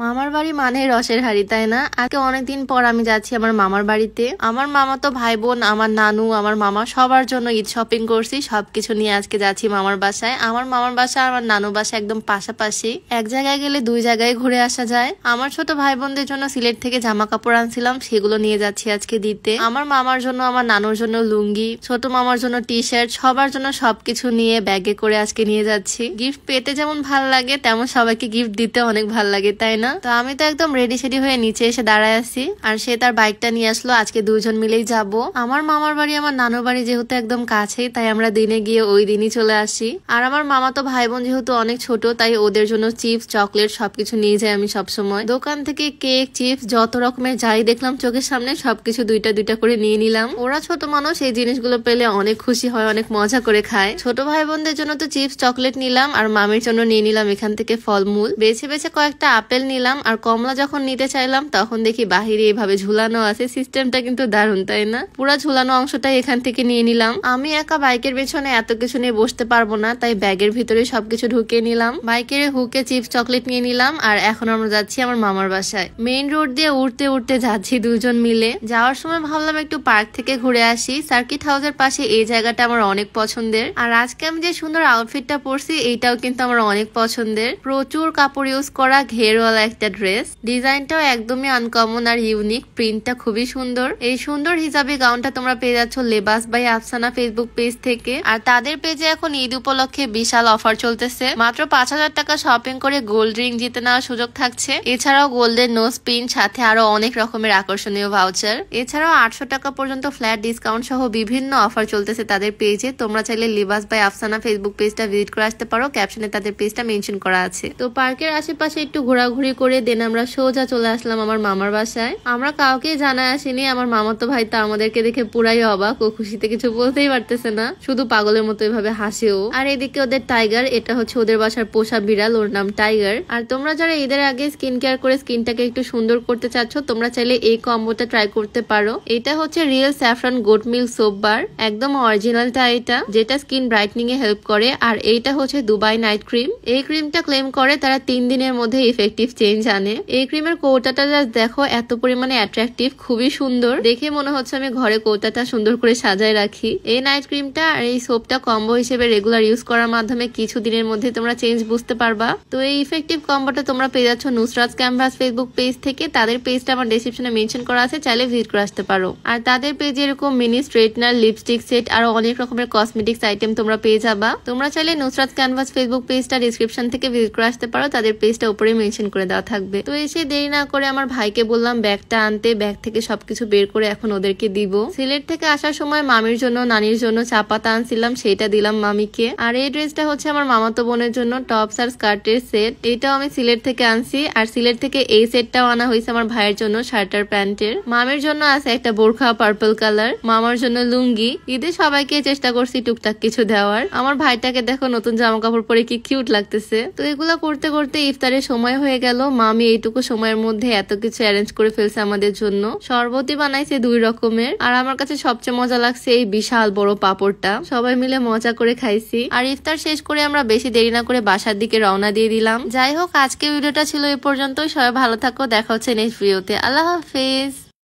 মামার বাড়ি মানে রসের হাড়ি, তাই না? আজকে অনেকদিন পর আমি যাচ্ছি আমার মামার বাড়িতে। আমার মামা তো ভাই বোন, আমার নানু, আমার মামা সবার জন্য ঈদ শপিং করছি, সবকিছু নিয়ে আজকে যাচ্ছি মামার বাসায়। আমার মামার বাসা আমার নানুর বাসা একদম পাশাপাশি, এক জায়গায় গেলে দুই জায়গায় ঘুরে আসা যায়। আমার ছোট ভাই বোনদের জন্য সিলেট থেকে জামা কাপড় আনছিলাম, সেগুলো নিয়ে যাচ্ছি আজকে দিতে। আমার মামার জন্য আমার নানুর জন্য লুঙ্গি, ছোট মামার জন্য টি শার্ট, সবার জন্য সবকিছু নিয়ে ব্যাগে করে আজকে নিয়ে যাচ্ছি। গিফট পেতে যেমন ভাল লাগে, তেমন সবাইকে গিফট দিতে অনেক ভাল লাগে, তাই না? তো আমি তো একদম রেডি সেডি হয়ে নিচে এসে দাঁড়ায় আছি, আর সে তার বাইকটা নিয়ে আসলো। আজকে দুজন মিলেই যাব। আমার মামার বাড়ি আমার নানুর বাড়ি যেহেতু একদম কাছে, তাই আমরা দিনে গিয়ে ওই দিনই চলে আসি। আর আমার মামা তো ভাই বোন যেহেতু অনেক ছোট, তাই ওদের জন্য চিপস চকলেট সবকিছু নিয়ে যাই আমি সবসময়। দোকান থেকে কেক চিপস যত রকমের যাই দেখলাম চোখের সামনে সবকিছু দুইটা দুইটা করে নিয়ে নিলাম। ওরা ছোট মানুষ, এই জিনিসগুলো পেলে অনেক খুশি হয়, অনেক মজা করে খায়। ছোট ভাই বোনদের জন্য তো চিপস চকলেট নিলাম, আর মামির জন্য নিয়ে নিলাম এখান থেকে ফলমূল, বেছে বেছে কয়েকটা আপেল নিলাম। আর কমলা যখন নিতে চাইলাম তখন দেখি বাহিরে এভাবে ঝুলানো আছে, সিস্টেমটা কিন্তু দারুণ, তাই না? পুরা ঝুলানো অংশটা এখান থেকে নিয়ে নিলাম। আমি একা বাইকের পেছনে এত কিছু নিয়ে বসতে পারবো না, তাই ব্যাগের ভিতরে সবকিছু ঢুকিয়ে নিলাম। বাইকের হুকে চিপস চকলেট নিয়ে নিলাম। আর এখন আমরা যাচ্ছি আমার মামার বাসায়। মেইন রোড দিয়ে উঠতে উঠতে যাচ্ছি দুজন মিলে। যাওয়ার সময় ভাবলাম একটু পার্ক থেকে ঘুরে আসি, সার্কিট হাউসের পাশে এই জায়গাটা আমার অনেক পছন্দের। আর আজকে আমি যে সুন্দর আউটফিটটা পরছি এইটাও কিন্তু আমার অনেক পছন্দের। প্রচুর কাপড় ইউজ করা, ঘেরওয়ালা একটা ড্রেস, ডিজাইনটাও একদমই আনকমন আর ইউনিক, প্রিন্টটা খুবই সুন্দর। এই সুন্দর হিজাবি গাউনটা তোমরা পেয়ে যাচ্ছ লেবাস বাই আফসানা ফেসবুক পেজ থেকে। আর তাদের পেজে এখন ঈদ উপলক্ষে বিশাল অফার চলতেছে, মাত্র ৫,০০০ টাকা শপিং করে গোল্ড রিং জিতে নেওয়ার সুযোগ থাকছে। এছাড়াও গোল্ডের নোজ পিন, সাথে আরো অনেক রকমের আকর্ষণীয় ভাউচার। এছাড়াও ৮০০ টাকা পর্যন্ত ফ্ল্যাট ডিসকাউন্ট সহ বিভিন্ন অফার চলতেছে তাদের পেজে। তোমরা চাইলে লেবাস বাই আফসানা ফেসবুক পেজটা ভিজিট করে আসতে পারো, ক্যাপশনে তাদের পেজটা মেনশন করা আছে। তো পার্কের আশেপাশে একটু ঘোরাঘুরি করে দেন আমরা সোজা চলে আসলাম আমার মামার বাসায়। আমরা কাউকে জানা আসিনি, আমার মামাতো ভাই তো আমাদেরকে দেখে পুরাই অবাক, ও খুশিতে কিছু বলতেই পারতেছে না, শুধু পাগলের মতো এভাবে হাসেও। আর এদিকে ওদের টাইগার, এটা হচ্ছে ওদের বাসার পোষা বিড়াল, ওর নাম টাইগার। আর তোমরা যারা ঈদের আগে স্কিন কেয়ার করে স্কিনটাকে একটু সুন্দর করতে চাচ্ছ, তোমরা চাইলে এই কম্বোটা ট্রাই করতে পারো। এটা হচ্ছে real saffron goat milk soap bar, একদম অরিজিনালটা এটা, যেটা স্কিন ব্রাইটনিং এ হেল্প করে। আর এইটা হচ্ছে দুবাই নাইট ক্রিম, এই ক্রিমটা ক্লেম করে তারা ৩ দিনের মধ্যে ইফেক্টিভ চেঞ্জ আনে। এই ক্রিমের কৌটাটা দেখো এত পরিমাণে অ্যাট্রাকটিভ, খুবই সুন্দর, দেখে মনে হচ্ছে আমি ঘরে কৌটাটা সুন্দর করে সাজায় রাখি। এই নাইট ক্রিমটা আর এই সোপটা কম্বো হিসেবে রেগুলার ইউজ করার মাধ্যমে কিছু দিনের মধ্যে তোমরা চেঞ্জ বুঝতে পারবা। তো এই ইফেক্টিভ কম্বোটা তোমরা পেয়ে যাচ্ছ নুসরাত ক্যানভাস ফেসবুক পেজ থেকে, তাদের পেজটা আমার ডেসক্রিপশনে মেনশন করা আছে, চাইলে ভিজিট করে আসতে পারো। আর তাদের পেজে এরকম মিনি স্ট্রেটনার, লিপস্টিক সেট, আরো অনেক রকমের কসমেটিক্স আইটেম তোমরা পেয়ে যাবা। তোমরা চাইলে নুসরাত ক্যানভাস ফেসবুক পেজটা ডেসক্রিপশন থেকে ভিজিট করে আসতে পারো, তাদের পেজটা উপরে মেনশন করে দেওয়া থাকবে। তো এসে দেরি না করে আমার ভাইকে বললাম ব্যাগটা আনতে, ব্যাগ থেকে সবকিছু বের করে এখন ওদেরকে দিব। সিলেট থেকে আসার সময় মামির জন্য নানির জন্য চা পাতা আনছিলাম, সেটা দিলাম মামিকে। আর এই ড্রেসটা হচ্ছে আমার মামাতো বোনের জন্য টপস আর স্কার্টের সেট, এটাও আমি সিলেট থেকে আনছি। আর সিলেট থেকে এই সেটটাও আনা হয়েছে আমার ভাইয়ের জন্য শার্টার প্যান্টের। মামির জন্য আছে একটা বোরখা পার্পল কালার, মামার জন্য লুঙ্গি। ঈদে সবাইকে চেষ্টা করছি টুকটাক কিছু দেওয়ার। আমার ভাইটাকে দেখো নতুন জামা কাপড় পরে কি কিউট লাগতেছে। তো এগুলো করতে করতে ইফতারের সময় হয়ে গেল। মামি এইটুকু সময়ের মধ্যে এত কিছু অ্যারেঞ্জ করে ফেলছে আমাদের জন্য। শরবতি বানাইছে দুই রকমের, আর আমার কাছে সবচেয়ে মজা লাগছে এই বিশাল বড় পাপড়টা, সবাই মিলে মজা করে খাইছি। আর ইফতার শেষ করে আমরা বেশি দেরি না করে বাসার দিকে রওনা দিয়ে দিলাম। যাই হোক, আজকে ভিডিওটা ছিল এই পর্যন্ত। সবাই ভালো থাকো, দেখা হচ্ছে নেক্সট ভিডিওতে। আল্লাহ হাফেজ।